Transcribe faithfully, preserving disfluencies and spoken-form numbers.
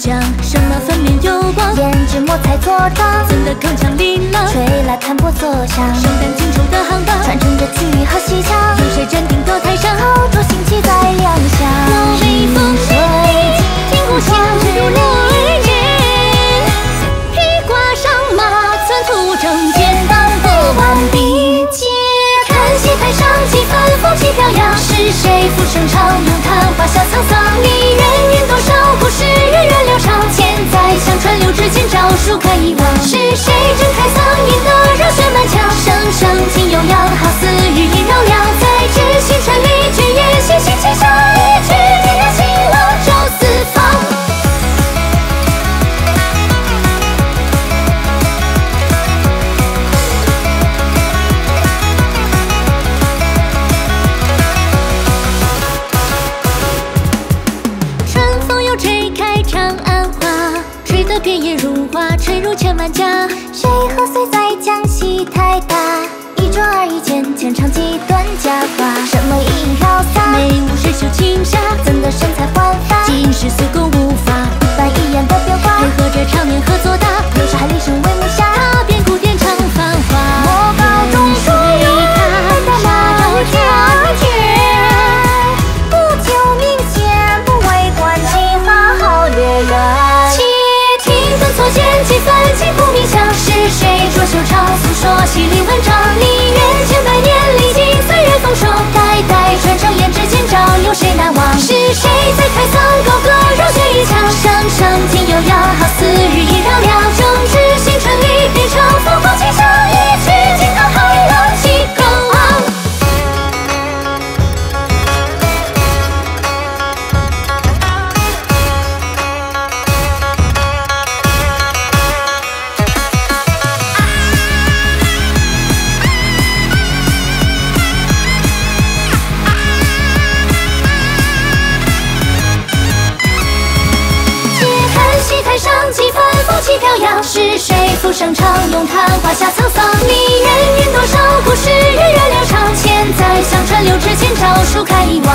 强，什么分明有光，胭脂墨彩做到，怎的铿锵琳琅，吹来弹拨作响，生旦净丑的行当，传承着气韵和戏腔，有谁站定的台上，高桌兴起在亮相。微风吹，听故乡如落日，披挂上马，寸土铡剑当过万兵杰。看戏台上几番风起飘扬，是谁俯身唱咏叹，华夏沧桑一人。 可以忘，是谁睁开嗓音的热血满腔，声声尽悠扬，好似日夜绕梁。在这星辰里，却也心心齐上，一曲天涯情郎照四方。春风又吹开长安花，吹得遍野如花。 吹入千万家，谁何岁在江西太大？一桌二一间，浅尝几段佳话。什么意淫飘洒，美舞水袖轻纱，怎的身材焕发？今世随公无法，一板一眼的变化，配合着常年合作搭，有时还厉声为幕下，踏遍古典唱繁华。莫高中书院的马头天，不求名显，不为官，岂花好掠人。 错剑几番千古名相，是谁着袖长诉说犀利文章？历任千百年，历经岁月风霜，代代传承胭脂千招，有谁难忘？是谁在开嗓高歌，热血一腔，声声尽悠扬，好似日夜绕梁。正值新春里，变成凤凰清香，一曲金刚海浪起高昂。 台上几番风起飘扬，是谁俯身唱咏叹华夏沧桑？历人云多少，故事源远流长。千载相传，留至今朝，书开一望。